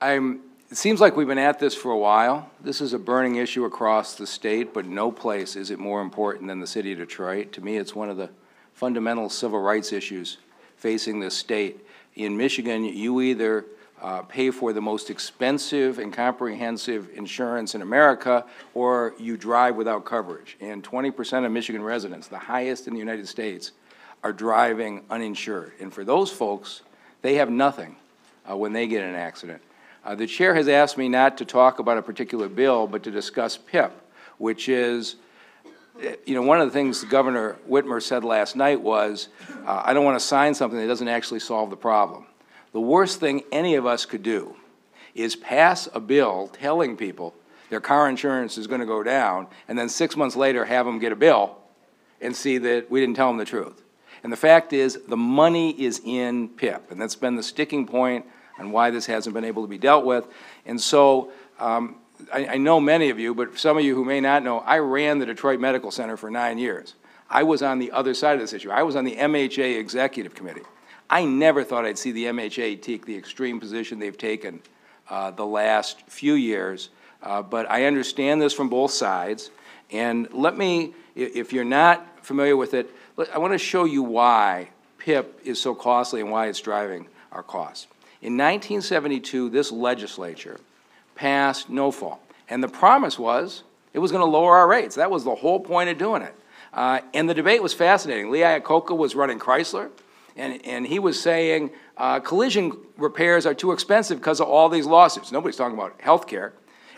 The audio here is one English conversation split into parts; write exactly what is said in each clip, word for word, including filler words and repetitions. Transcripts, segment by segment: I'm, it seems like we've been at this for a while. This is a burning issue across the state, but no place is it more important than the city of Detroit. To me, it's one of the fundamental civil rights issues facing this state. In Michigan, you either uh, pay for the most expensive and comprehensive insurance in America, or you drive without coverage. And twenty percent of Michigan residents, the highest in the United States, are driving uninsured. And for those folks, they have nothing uh, when they get in an accident. Uh, the chair has asked me not to talk about a particular bill, but to discuss P I P, which is, you know, one of the things Governor Whitmer said last night was, uh, I don't want to sign something that doesn't actually solve the problem. The worst thing any of us could do is pass a bill telling people their car insurance is going to go down, and then six months later have them get a bill and see that we didn't tell them the truth. And the fact is, the money is in P I P, and that's been the sticking point and why this hasn't been able to be dealt with. And so um, I, I know many of you, but some of you who may not know, I ran the Detroit Medical Center for nine years. I was on the other side of this issue. I was on the M H A Executive Committee. I never thought I'd see the M H A take the extreme position they've taken uh, the last few years, uh, but I understand this from both sides. And let me, if you're not familiar with it, I want to show you why P I P is so costly and why it's driving our costs. In nineteen seventy-two, this legislature passed no-fault, and the promise was it was going to lower our rates. That was the whole point of doing it. Uh, and the debate was fascinating. Lee Iacocca was running Chrysler, and, and he was saying uh, collision repairs are too expensive because of all these lawsuits. Nobody's talking about health care.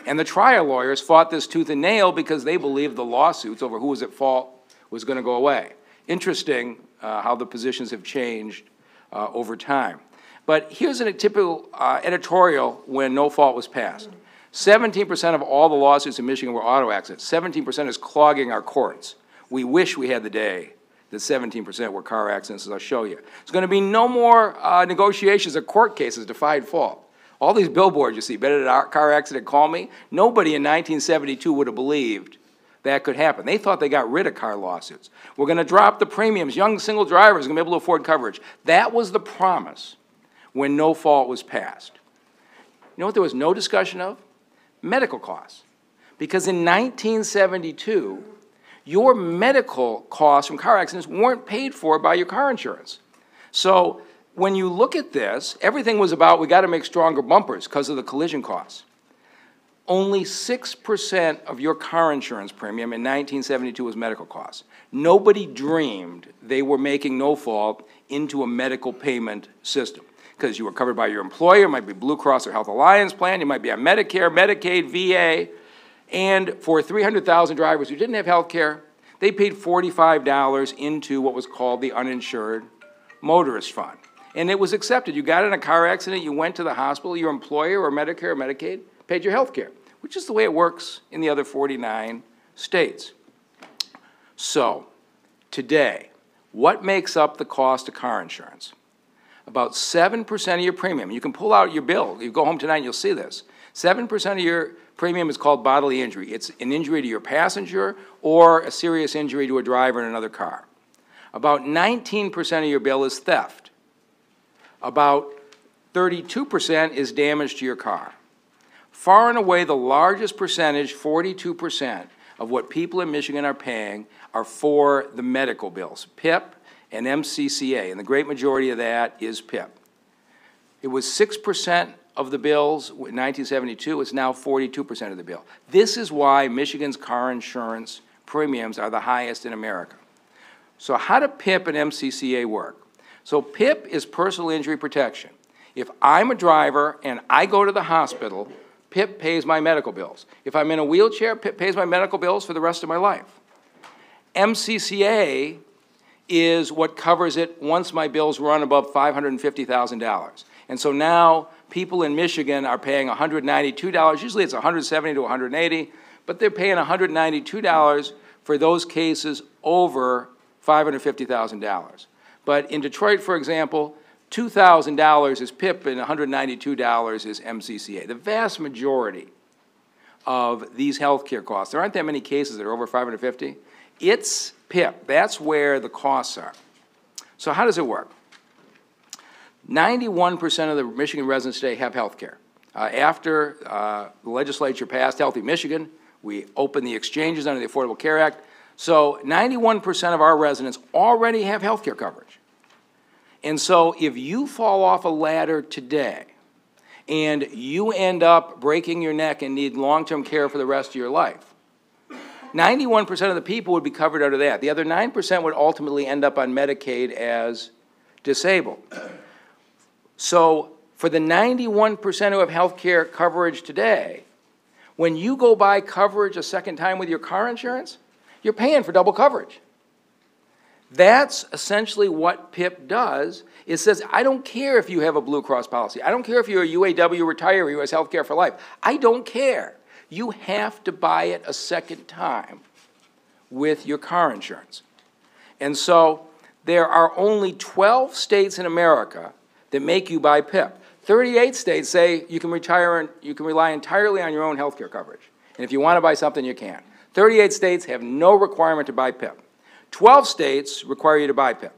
And the trial lawyers fought this tooth and nail because they believed the lawsuits over who was at fault was going to go away. Interesting uh, how the positions have changed uh, over time. But here's a typical uh, editorial when no fault was passed. seventeen percent of all the lawsuits in Michigan were auto accidents. seventeen percent is clogging our courts. We wish we had the day that seventeen percent were car accidents, as I'll show you. There's going to be no more uh, negotiations or court cases to find fault. All these billboards you see, better than car accident, call me. Nobody in nineteen seventy-two would have believed that could happen. They thought they got rid of car lawsuits. We're going to drop the premiums. Young single drivers are going to be able to afford coverage. That was the promise when no fault was passed. You know what there was no discussion of? Medical costs. Because in nineteen seventy-two, your medical costs from car accidents weren't paid for by your car insurance. So when you look at this, everything was about we got to make stronger bumpers because of the collision costs. Only six percent of your car insurance premium in nineteen seventy-two was medical costs. Nobody dreamed they were making no fault into a medical payment system, because you were covered by your employer. It might be Blue Cross or Health Alliance Plan. You might be on Medicare, Medicaid, V A. And for three hundred thousand drivers who didn't have health care, they paid forty-five dollars into what was called the Uninsured Motorist Fund. And it was accepted. You got in a car accident, you went to the hospital, your employer or Medicare or Medicaid paid your health care, which is the way it works in the other forty-nine states. So today, what makes up the cost of car insurance? About seven percent of your premium. You can pull out your bill. You go home tonight and you'll see this. seven percent of your premium is called bodily injury. It's an injury to your passenger or a serious injury to a driver in another car. About nineteen percent of your bill is theft. About thirty-two percent is damage to your car. Far and away the largest percentage, forty-two percent, of what people in Michigan are paying are for the medical bills, P I P, and M C C A, and the great majority of that is P I P. It was six percent of the bills in nineteen seventy-two. It's now forty-two percent of the bill. This is why Michigan's car insurance premiums are the highest in America. So how do P I P and M C C A work? So P I P is personal injury protection. If I'm a driver and I go to the hospital, P I P pays my medical bills. If I'm in a wheelchair, P I P pays my medical bills for the rest of my life. M C C A is what covers it once my bills run above five hundred fifty thousand dollars. And so now people in Michigan are paying one hundred ninety-two dollars. Usually it's one hundred seventy to one hundred eighty dollars, but they're paying one hundred ninety-two dollars for those cases over five hundred fifty thousand dollars. But in Detroit, for example, two thousand dollars is P I P and one hundred ninety-two dollars is M C C A. The vast majority of these health care costs, there aren't that many cases that are over five hundred fifty. It's P I P. That's where the costs are. So how does it work? ninety-one percent of the Michigan residents today have health care. Uh, after uh, the legislature passed Healthy Michigan, we opened the exchanges under the Affordable Care Act. So ninety-one percent of our residents already have health care coverage. And so if you fall off a ladder today and you end up breaking your neck and need long-term care for the rest of your life, ninety-one percent of the people would be covered under that. The other nine percent would ultimately end up on Medicaid as disabled. So for the ninety-one percent who have health care coverage today, when you go buy coverage a second time with your car insurance, you're paying for double coverage. That's essentially what P I P does. It says, I don't care if you have a Blue Cross policy. I don't care if you're a U A W retiree who has health care for life. I don't care. You have to buy it a second time with your car insurance. And so there are only twelve states in America that make you buy P I P. thirty-eight states say you can retire and you can rely entirely on your own health care coverage. And if you want to buy something, you can. thirty-eight states have no requirement to buy P I P. twelve states require you to buy P I P.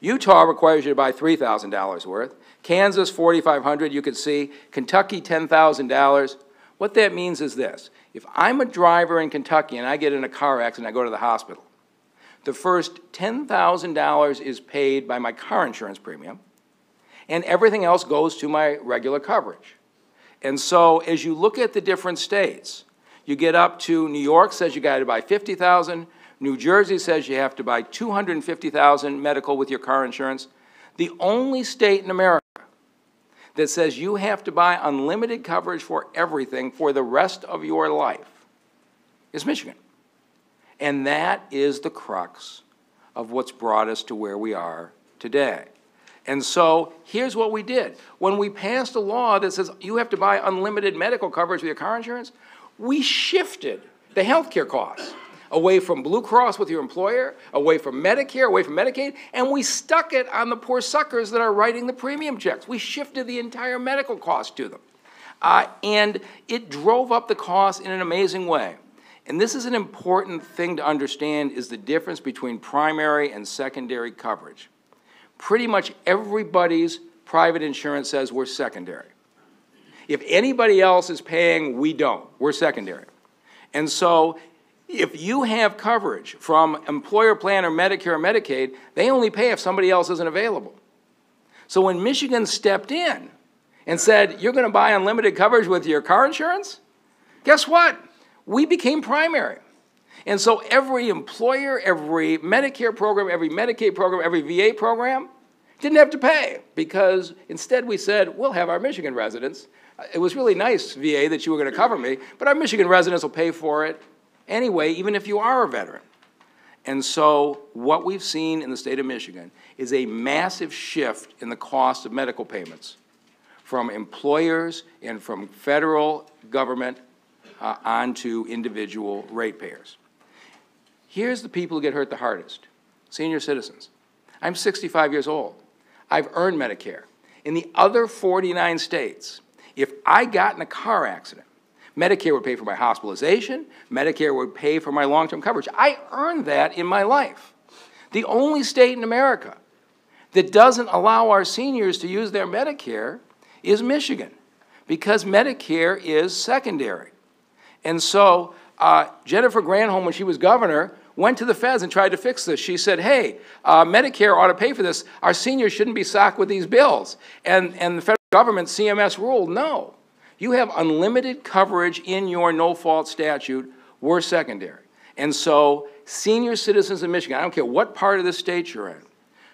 Utah requires you to buy three thousand dollars worth. Kansas, four thousand five hundred dollars, you could see. Kentucky, ten thousand dollars. What that means is this. If I'm a driver in Kentucky and I get in a car accident and I go to the hospital, the first ten thousand dollars is paid by my car insurance premium, and everything else goes to my regular coverage. And so as you look at the different states, you get up to New York says you got to buy fifty thousand dollars. New Jersey says you have to buy two hundred fifty thousand dollars medical with your car insurance. The only state in America that says you have to buy unlimited coverage for everything for the rest of your life is Michigan. And that is the crux of what's brought us to where we are today. And so here's what we did. When we passed a law that says you have to buy unlimited medical coverage with your car insurance, we shifted the health care costs away from Blue Cross with your employer, away from Medicare, away from Medicaid, and we stuck it on the poor suckers that are writing the premium checks. We shifted the entire medical cost to them. Uh, and it drove up the cost in an amazing way. And this is an important thing to understand, is the difference between primary and secondary coverage. Pretty much everybody's private insurance says we're secondary. If anybody else is paying, we don't. We're secondary. And so if you have coverage from employer plan or Medicare or Medicaid, they only pay if somebody else isn't available. So when Michigan stepped in and said, you're going to buy unlimited coverage with your car insurance, guess what? We became primary. And so every employer, every Medicare program, every Medicaid program, every V A program didn't have to pay, because instead we said, we'll have our Michigan residents. It was really nice, V A, that you were going to cover me, but our Michigan residents will pay for it anyway, even if you are a veteran. And so what we've seen in the state of Michigan is a massive shift in the cost of medical payments from employers and from federal government uh, onto individual ratepayers. Here's the people who get hurt the hardest: senior citizens. I'm sixty-five years old. I've earned Medicare. In the other forty-nine states, if I got in a car accident, Medicare would pay for my hospitalization. Medicare would pay for my long-term coverage. I earned that in my life. The only state in America that doesn't allow our seniors to use their Medicare is Michigan, because Medicare is secondary. And so uh, Jennifer Granholm, when she was governor, went to the feds and tried to fix this. She said, hey, uh, Medicare ought to pay for this. Our seniors shouldn't be socked with these bills. And, and the federal government, C M S, ruled, no. You have unlimited coverage in your no-fault statute. We're secondary. And so senior citizens in Michigan, I don't care what part of the state you're in,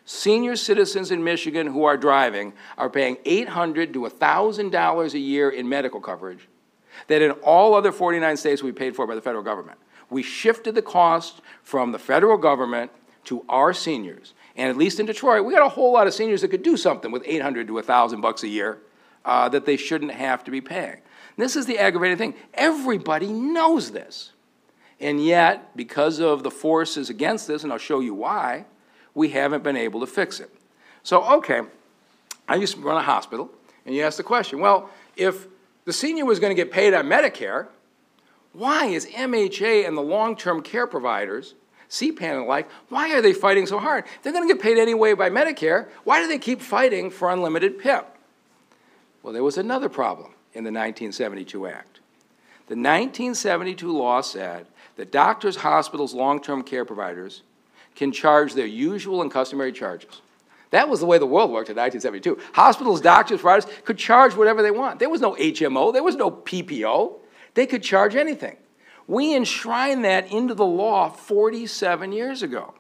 senior citizens in Michigan who are driving are paying eight hundred dollars to one thousand dollars a year in medical coverage that in all other forty-nine states we paid for by the federal government. We shifted the cost from the federal government to our seniors. And at least in Detroit, we got a whole lot of seniors that could do something with eight hundred dollars to one thousand dollars bucks a year Uh, that they shouldn't have to be paying. And this is the aggravating thing. Everybody knows this. And yet, because of the forces against this, and I'll show you why, we haven't been able to fix it. So, okay, I used to run a hospital, and you ask the question, well, if the senior was going to get paid on Medicare, why is M H A and the long-term care providers, C PAN and the like, why are they fighting so hard? They're going to get paid anyway by Medicare. Why do they keep fighting for unlimited P I P? Well, there was another problem. in the nineteen seventy-two Act. The nineteen seventy-two law said that doctors, hospitals, long-term care providers can charge their usual and customary charges. That was the way the world worked in nineteen seventy-two. Hospitals, doctors, providers could charge whatever they want. There was no H M O. There was no P P O. They could charge anything. We enshrined that into the law forty-seven years ago.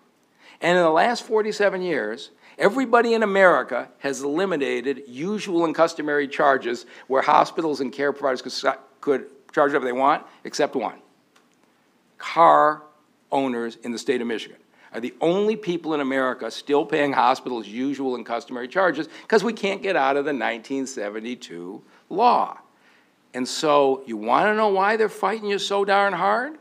And in the last forty-seven years, everybody in America has eliminated usual and customary charges where hospitals and care providers could, could charge whatever they want, except one. Car owners in the state of Michigan are the only people in America still paying hospitals usual and customary charges because we can't get out of the nineteen seventy-two law. And so you want to know why they're fighting you so darn hard?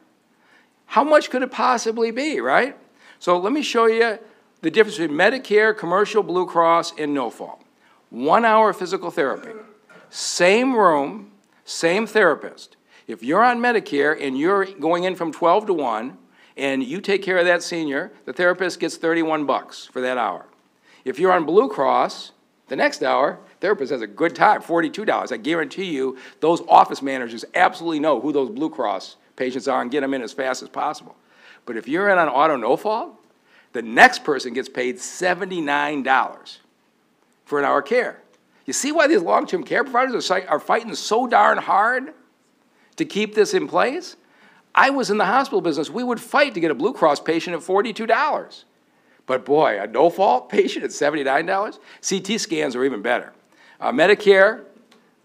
How much could it possibly be, right? So let me show you the difference between Medicare, commercial, Blue Cross, and no-fault. One hour of physical therapy. Same room, same therapist. If you're on Medicare and you're going in from twelve to one, and you take care of that senior, the therapist gets thirty-one bucks for that hour. If you're on Blue Cross, the next hour, therapist has a good time, forty-two dollars. I guarantee you those office managers absolutely know who those Blue Cross patients are and get them in as fast as possible. But if you're in on auto no-fault, the next person gets paid seventy-nine dollars for an hour of care. You see why these long-term care providers are, are fighting so darn hard to keep this in place? I was in the hospital business. We would fight to get a Blue Cross patient at forty-two dollars. But boy, a no-fault patient at seventy-nine dollars? C T scans are even better. Uh, Medicare,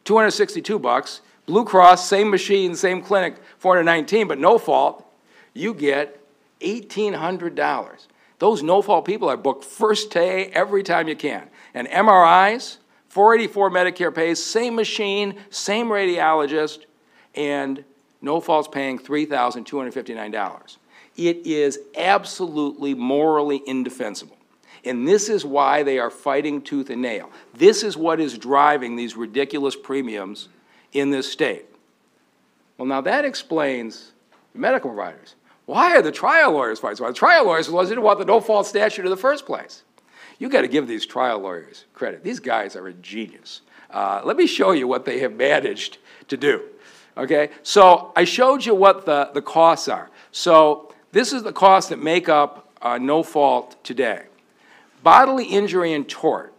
two hundred sixty-two bucks. Blue Cross, same machine, same clinic, four hundred nineteen dollars, but no-fault, you get eighteen hundred dollars. Those no-fault people are booked first day every time you can. And M R Is, four hundred eighty-four dollars Medicare pays, same machine, same radiologist, and no-fault's paying three thousand two hundred fifty-nine dollars. It is absolutely morally indefensible. And this is why they are fighting tooth and nail. This is what is driving these ridiculous premiums in this state. Well, now that explains the medical providers. Why are the trial lawyers fighting? Well, the trial lawyers didn't want the no-fault statute in the first place. You've got to give these trial lawyers credit. These guys are a genius. Uh, let me show you what they have managed to do. Okay, so I showed you what the, the costs are. So this is the costs that make up uh, no-fault today. Bodily injury and tort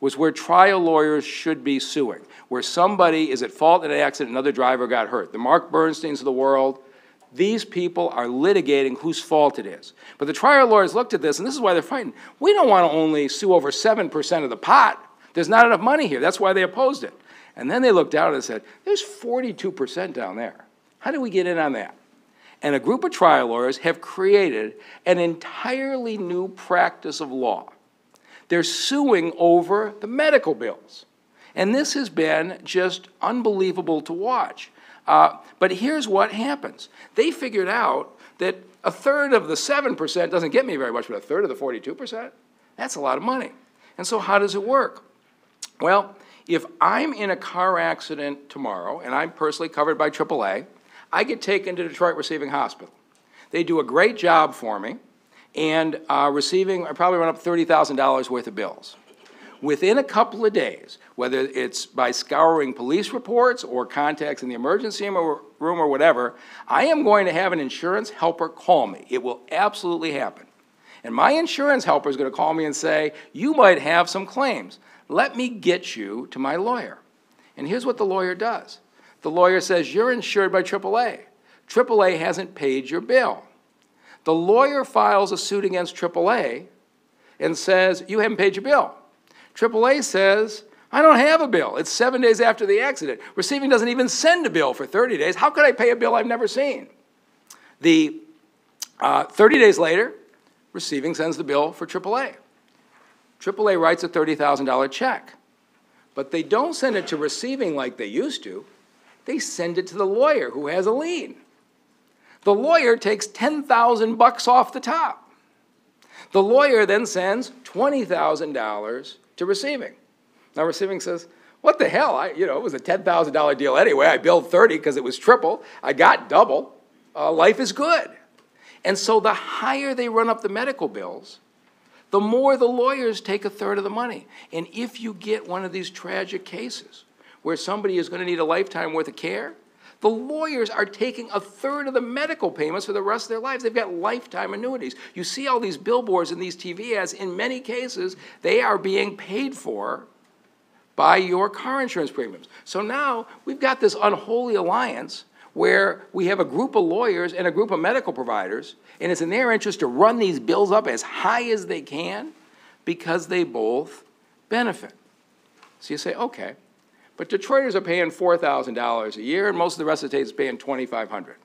was where trial lawyers should be suing, where somebody is at fault in an accident, another driver got hurt. The Mark Bernsteins of the world, these people are litigating whose fault it is. But the trial lawyers looked at this, and this is why they're fighting. We don't want to only sue over seven percent of the pot. There's not enough money here. That's why they opposed it. And then they looked down and said, there's forty-two percent down there. How do we get in on that? And a group of trial lawyers have created an entirely new practice of law. They're suing over the medical bills. And this has been just unbelievable to watch. Uh, but here's what happens. They figured out that a third of the seven percent doesn't get me very much, but a third of the forty-two percent, that's a lot of money. And so how does it work? Well, if I'm in a car accident tomorrow, and I'm personally covered by triple A, I get taken to Detroit Receiving Hospital. They do a great job for me, and uh, receiving, I probably run up thirty thousand dollars worth of bills. Within a couple of days, whether it's by scouring police reports or contacts in the emergency room or whatever, I am going to have an insurance helper call me. It will absolutely happen. And my insurance helper is going to call me and say, you might have some claims. Let me get you to my lawyer. And here's what the lawyer does. The lawyer says, you're insured by triple A. triple A hasn't paid your bill. The lawyer files a suit against triple A and says, you haven't paid your bill. triple A says, I don't have a bill. It's seven days after the accident. Receiving doesn't even send a bill for thirty days. How could I pay a bill I've never seen? The uh, thirty days later, Receiving sends the bill for triple A. triple A writes a thirty thousand dollar check, but they don't send it to Receiving like they used to. They send it to the lawyer who has a lien. The lawyer takes ten thousand bucks off the top. The lawyer then sends twenty thousand dollars to Receiving. Now Receiving says, what the hell? I, you know, it was a ten thousand dollar deal anyway. I billed thirty because it was triple. I got double. Uh, life is good. And so the higher they run up the medical bills, the more the lawyers take a third of the money. And if you get one of these tragic cases where somebody is going to need a lifetime worth of care, the lawyers are taking a third of the medical payments for the rest of their lives. They've got lifetime annuities. You see all these billboards and these T V ads. In many cases, they are being paid for by your car insurance premiums. So now we've got this unholy alliance where we have a group of lawyers and a group of medical providers, and it's in their interest to run these bills up as high as they can because they both benefit. So you say, okay, but Detroiters are paying four thousand dollars a year, and most of the rest of the state is paying twenty-five hundred dollars.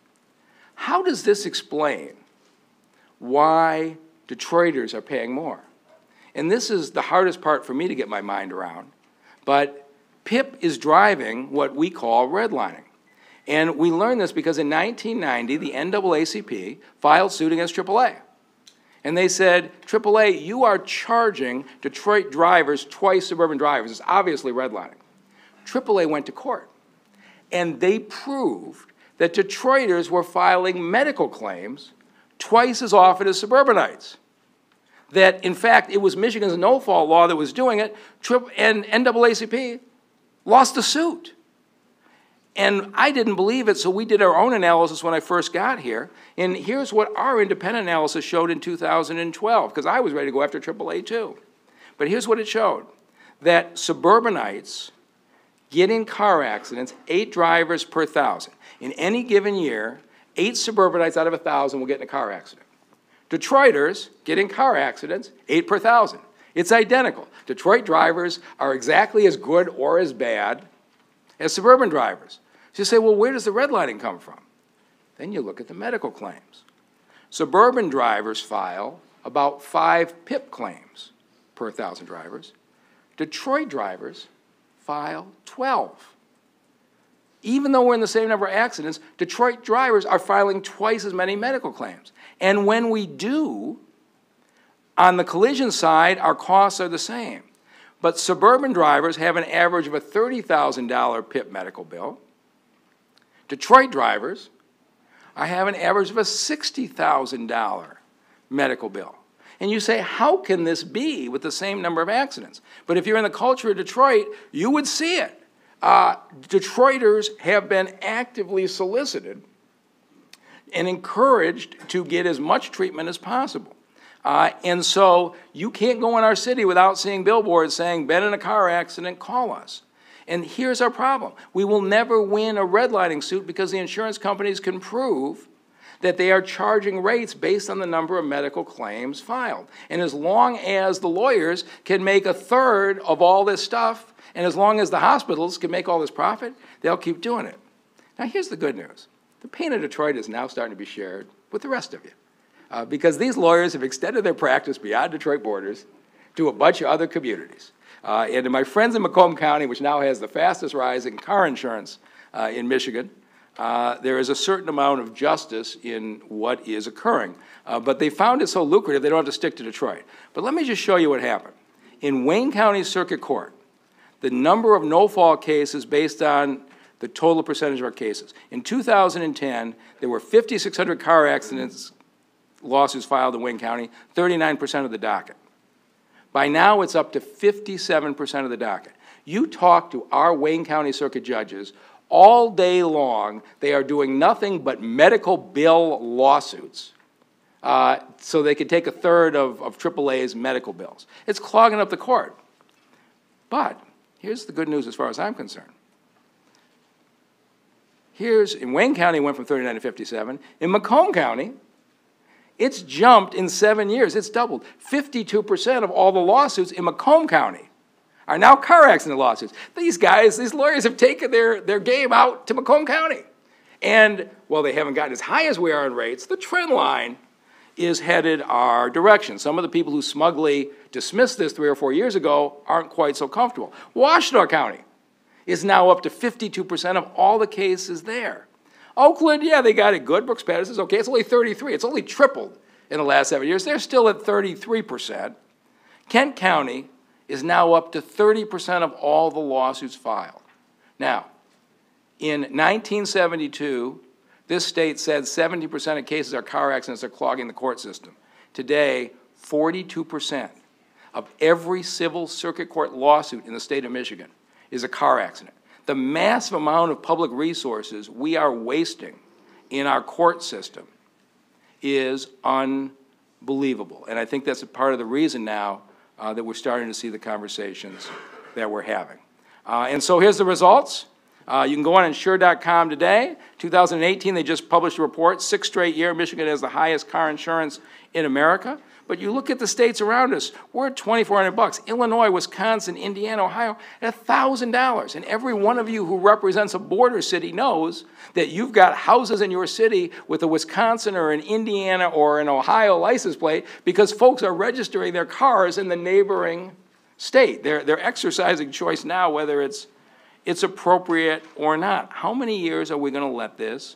How does this explain why Detroiters are paying more? And this is the hardest part for me to get my mind around, but P I P is driving what we call redlining. And we learned this because in nineteen ninety, the N double A C P filed suit against triple A. And they said, triple A, you are charging Detroit drivers twice suburban drivers. It's obviously redlining. triple A went to court, and they proved that Detroiters were filing medical claims twice as often as suburbanites. That, in fact, it was Michigan's no-fault law that was doing it, and N double A C P lost the suit. And I didn't believe it, so we did our own analysis when I first got here. And here's what our independent analysis showed in two thousand twelve, because I was ready to go after triple A too. But here's what it showed, that suburbanites get in car accidents eight drivers per thousand. In any given year, eight suburbanites out of a thousand will get in a car accident. Detroiters get in car accidents eight per thousand. It's identical. Detroit drivers are exactly as good or as bad as suburban drivers. So you say, well, where does the redlining come from? Then you look at the medical claims. Suburban drivers file about five P I P claims per one thousand drivers. Detroit drivers file twelve. Even though we're in the same number of accidents, Detroit drivers are filing twice as many medical claims. And when we do, on the collision side, our costs are the same. But suburban drivers have an average of a thirty thousand dollar P I P medical bill. Detroit drivers, I have an average of a sixty thousand dollar medical bill. And you say, how can this be with the same number of accidents? But if you're in the culture of Detroit, you would see it. Uh, Detroiters have been actively solicited and encouraged to get as much treatment as possible. Uh, and so you can't go in our city without seeing billboards saying, been in a car accident, call us. And here's our problem. We will never win a redlining suit because the insurance companies can prove that they are charging rates based on the number of medical claims filed. And as long as the lawyers can make a third of all this stuff, and as long as the hospitals can make all this profit, they'll keep doing it. Now here's the good news. The pain of Detroit is now starting to be shared with the rest of you. Uh, because these lawyers have extended their practice beyond Detroit borders to a bunch of other communities. Uh, and to my friends in Macomb County, which now has the fastest rise in car insurance uh, in Michigan, Uh, there is a certain amount of justice in what is occurring. Uh, but they found it so lucrative they don't have to stick to Detroit. But let me just show you what happened. In Wayne County Circuit Court, the number of no-fault cases based on the total percentage of our cases. In two thousand ten, there were fifty-six hundred car accidents lawsuits filed in Wayne County, thirty-nine percent of the docket. By now, it's up to fifty-seven percent of the docket. You talk to our Wayne County Circuit judges all day long, they are doing nothing but medical bill lawsuits uh, so they can take a third of, of triple A's medical bills. It's clogging up the court. But here's the good news as far as I'm concerned. Here's, in Wayne County, it went from thirty-nine to fifty-seven. In Macomb County, it's jumped in seven years. It's doubled. fifty-two percent of all the lawsuits in Macomb County are now car accident lawsuits. These guys, these lawyers have taken their, their game out to Macomb County. And while they haven't gotten as high as we are in rates, the trend line is headed our direction. Some of the people who smugly dismissed this three or four years ago aren't quite so comfortable. Washtenaw County is now up to fifty-two percent of all the cases there. Oakland, yeah, they got it good. Brooks-Patterson's okay. It's only thirty-three. It's only tripled in the last seven years. They're still at thirty-three percent. Kent County is now up to thirty percent of all the lawsuits filed. Now, in nineteen seventy-two, this state said seventy percent of cases are car accidents that are clogging the court system. Today, forty-two percent of every civil circuit court lawsuit in the state of Michigan is a car accident. the massive amount of public resources we are wasting in our court system is unbelievable. And I think that's a part of the reason now uh, that we're starting to see the conversations that we're having. Uh, and so here's the results. Uh, you can go on Insure dot com today. two thousand eighteen, they just published a report. Sixth straight year, Michigan has the highest car insurance in America. But you look at the states around us, we're at twenty-four hundred bucks. Illinois, Wisconsin, Indiana, Ohio, at one thousand dollars. And every one of you who represents a border city knows that you've got houses in your city with a Wisconsin or an Indiana or an Ohio license plate because folks are registering their cars in the neighboring state. They're, they're exercising choice now whether it's, it's appropriate or not. How many years are we going to let this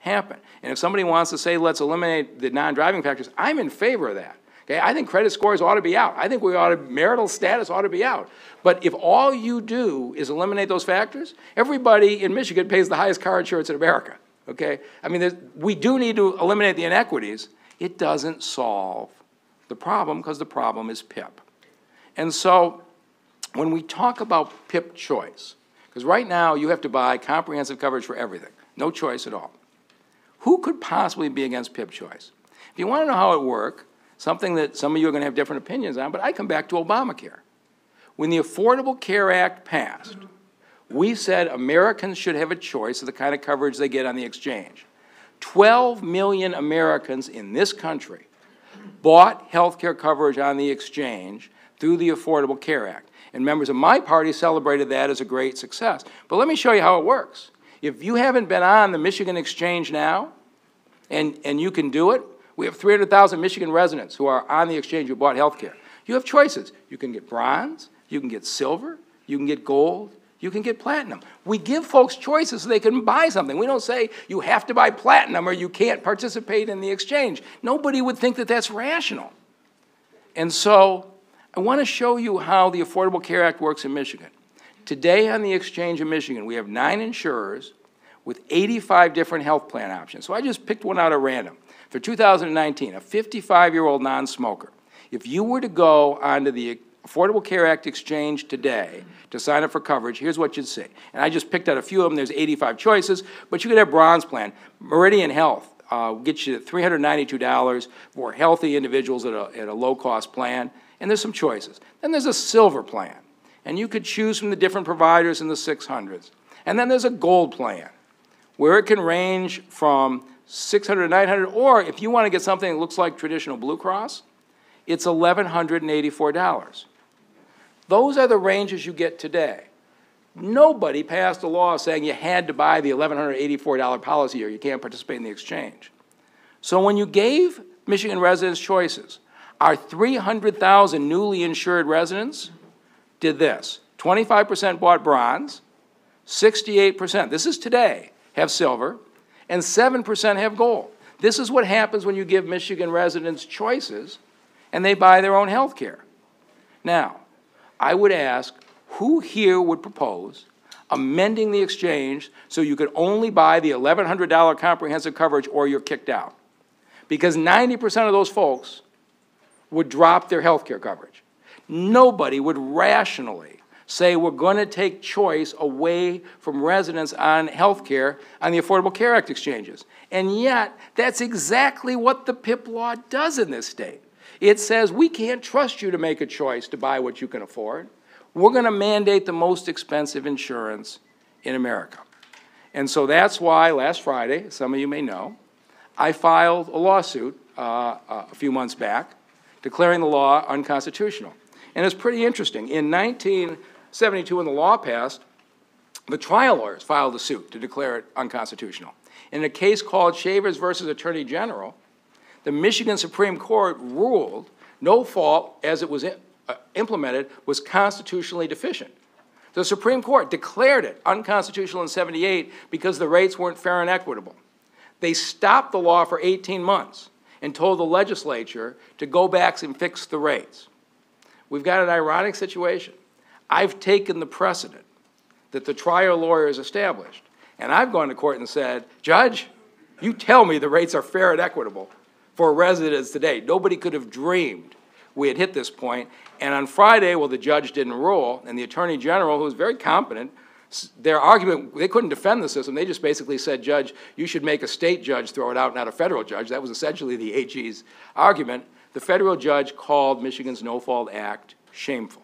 happen? And if somebody wants to say, let's eliminate the non-driving factors, I'm in favor of that. Okay, I think credit scores ought to be out. I think we ought to, marital status ought to be out. But if all you do is eliminate those factors, everybody in Michigan pays the highest car insurance in America. Okay, I mean, we do need to eliminate the inequities. It doesn't solve the problem because the problem is P I P. And so when we talk about P I P choice, because right now you have to buy comprehensive coverage for everything, no choice at all. Who could possibly be against P I P choice? If you want to know how it works, something that some of you are going to have different opinions on, but I come back to Obamacare. When the Affordable Care Act passed, we said Americans should have a choice of the kind of coverage they get on the exchange. twelve million Americans in this country bought health care coverage on the exchange through the Affordable Care Act. And members of my party celebrated that as a great success. But let me show you how it works. If you haven't been on the Michigan exchange now, and, and you can do it, we have three hundred thousand Michigan residents who are on the exchange who bought health care. You have choices. You can get bronze, you can get silver, you can get gold, you can get platinum. We give folks choices so they can buy something. We don't say you have to buy platinum or you can't participate in the exchange. Nobody would think that that's rational. And so I want to show you how the Affordable Care Act works in Michigan. Today on the exchange in Michigan, we have nine insurers with eighty-five different health plan options. So I just picked one out at random. For two thousand nineteen, a fifty-five-year-old non-smoker, if you were to go onto the Affordable Care Act exchange today to sign up for coverage, here's what you'd see. And I just picked out a few of them. There's eighty-five choices, but you could have bronze plan. Meridian Health uh, gets you three hundred ninety-two dollars for healthy individuals at a, at a low-cost plan, and there's some choices. Then there's a silver plan, and you could choose from the different providers in the six hundreds. And then there's a gold plan, where it can range from six hundred to nine hundred, or if you want to get something that looks like traditional Blue Cross, it's one thousand one hundred eighty-four dollars. Those are the ranges you get today. Nobody passed a law saying you had to buy the one thousand one hundred eighty-four dollar policy or you can't participate in the exchange. So when you gave Michigan residents choices, our three hundred thousand newly insured residents did this. twenty-five percent bought bronze, sixty-eight percent, this is today, have silver, and seven percent have gold. This is what happens when you give Michigan residents choices and they buy their own health care. Now, I would ask, who here would propose amending the exchange so you could only buy the one thousand one hundred dollar comprehensive coverage or you're kicked out? Because ninety percent of those folks would drop their health care coverage. Nobody would rationally say we're going to take choice away from residents on health care on the Affordable Care Act exchanges. And yet, that's exactly what the P I P law does in this state. It says we can't trust you to make a choice to buy what you can afford. We're going to mandate the most expensive insurance in America. And so that's why last Friday, some of you may know, I filed a lawsuit uh, a few months back declaring the law unconstitutional. And it's pretty interesting. In nineteen seventy-two, when the law passed, the trial lawyers filed a suit to declare it unconstitutional. In a case called Shavers versus Attorney General, the Michigan Supreme Court ruled no fault as it was in, uh, implemented was constitutionally deficient. The Supreme Court declared it unconstitutional in seventy-eight because the rates weren't fair and equitable. They stopped the law for eighteen months and told the legislature to go back and fix the rates. We've got an ironic situation. I've taken the precedent that the trial lawyers established, and I've gone to court and said, Judge, you tell me the rates are fair and equitable for residents today. Nobody could have dreamed we had hit this point. And on Friday, well, the judge didn't rule, and the Attorney General, who was very competent, Their argument, they couldn't defend the system. They just basically said, Judge, you should make a state judge throw it out, not a federal judge. That was essentially the A G's argument. The federal judge called Michigan's No-Fault Act shameful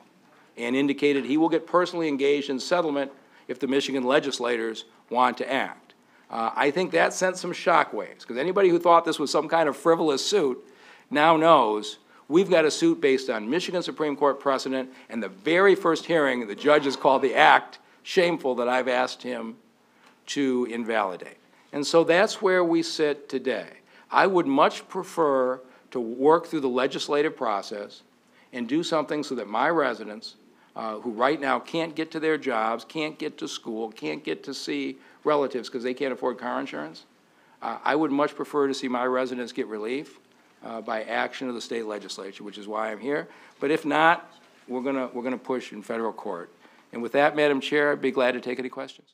and indicated he will get personally engaged in settlement if the Michigan legislators want to act. Uh, I think that sent some shockwaves, because anybody who thought this was some kind of frivolous suit now knows we've got a suit based on Michigan Supreme Court precedent, and the very first hearing the judge has called the act shameful that I've asked him to invalidate. And so that's where we sit today. I would much prefer to work through the legislative process and do something so that my residents, uh, who right now can't get to their jobs, can't get to school, can't get to see relatives because they can't afford car insurance, uh, I would much prefer to see my residents get relief uh, by action of the state legislature, which is why I'm here. But if not, we're gonna, we're gonna push in federal court. And with that, Madam Chair, I'd be glad to take any questions.